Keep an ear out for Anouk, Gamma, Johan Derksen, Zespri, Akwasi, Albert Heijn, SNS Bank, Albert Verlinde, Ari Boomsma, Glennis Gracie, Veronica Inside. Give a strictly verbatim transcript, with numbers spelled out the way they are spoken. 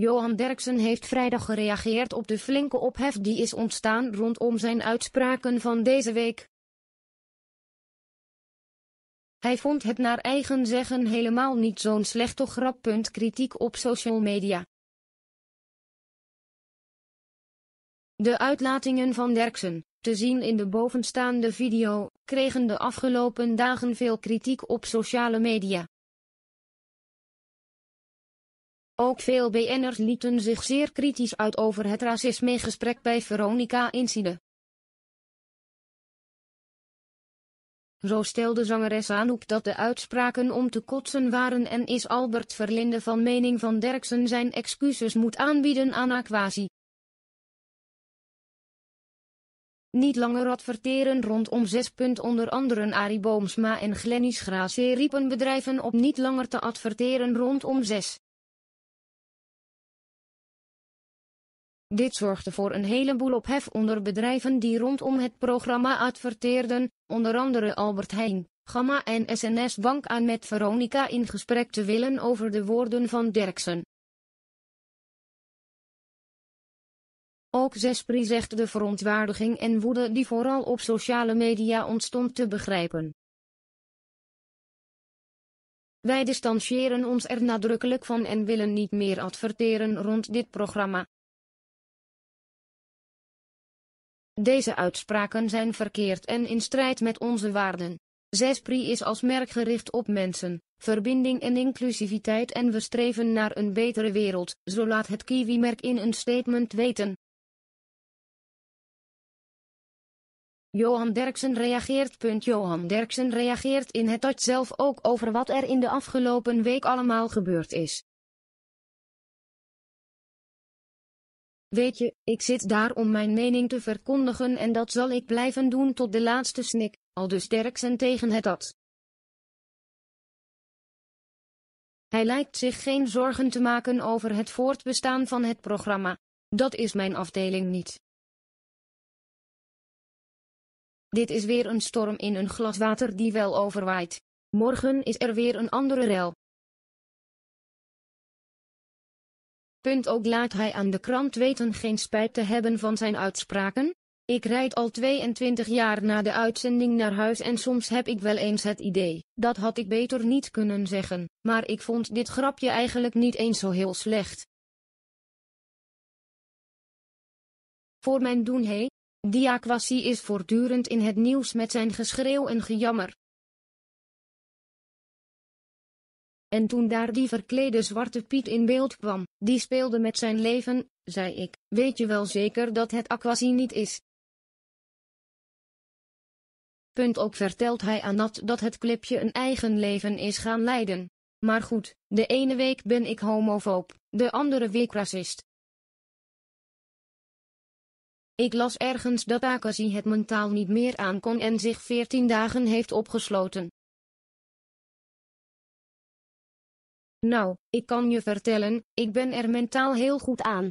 Johan Derksen heeft vrijdag gereageerd op de flinke ophef die is ontstaan rondom zijn uitspraken van deze week. Hij vond het naar eigen zeggen helemaal niet zo'n slechte grap. Kritiek op social media. De uitlatingen van Derksen, te zien in de bovenstaande video, kregen de afgelopen dagen veel kritiek op sociale media. Ook veel B N'ers lieten zich zeer kritisch uit over het racismegesprek bij Veronica Inside. Zo stelde zangeres Anouk dat de uitspraken om te kotsen waren en is Albert Verlinde van mening van Derksen zijn excuses moet aanbieden aan Akwasi. Niet langer adverteren rondom zes. Onder andere Ari Boomsma en Glennis Gracie riepen bedrijven op niet langer te adverteren rondom zes. Dit zorgde voor een heleboel ophef onder bedrijven die rondom het programma adverteerden, onder andere Albert Heijn, Gamma en S N S Bank aan met Veronica in gesprek te willen over de woorden van Derksen. Ook Zespri zegt de verontwaardiging en woede die vooral op sociale media ontstond te begrijpen. Wij distancieren ons er nadrukkelijk van en willen niet meer adverteren rond dit programma. Deze uitspraken zijn verkeerd en in strijd met onze waarden. Zespri is als merk gericht op mensen, verbinding en inclusiviteit en we streven naar een betere wereld, zo laat het Kiwi-merk in een statement weten. Johan Derksen reageert. Johan Derksen reageert in het Dutch zelf ook over wat er in de afgelopen week allemaal gebeurd is. Weet je, ik zit daar om mijn mening te verkondigen en dat zal ik blijven doen tot de laatste snik, aldus Derksen tegen het A D. Hij lijkt zich geen zorgen te maken over het voortbestaan van het programma. Dat is mijn afdeling niet. Dit is weer een storm in een glas water die wel overwaait. Morgen is er weer een andere rel. Punt ook laat hij aan de krant weten geen spijt te hebben van zijn uitspraken. Ik rijd al tweeëntwintig jaar na de uitzending naar huis en soms heb ik wel eens het idee, dat had ik beter niet kunnen zeggen, maar ik vond dit grapje eigenlijk niet eens zo heel slecht. Voor mijn doen hé, die Akwasi is voortdurend in het nieuws met zijn geschreeuw en gejammer. En toen daar die verklede Zwarte Piet in beeld kwam, die speelde met zijn leven, zei ik, weet je wel zeker dat het Akwasi niet is? Punt ook vertelt hij aan Nat dat het clipje een eigen leven is gaan leiden. Maar goed, de ene week ben ik homofoob, de andere week racist. Ik las ergens dat Akwasi het mentaal niet meer aan kon en zich veertien dagen heeft opgesloten. Nou, ik kan je vertellen, ik ben er mentaal heel goed aan.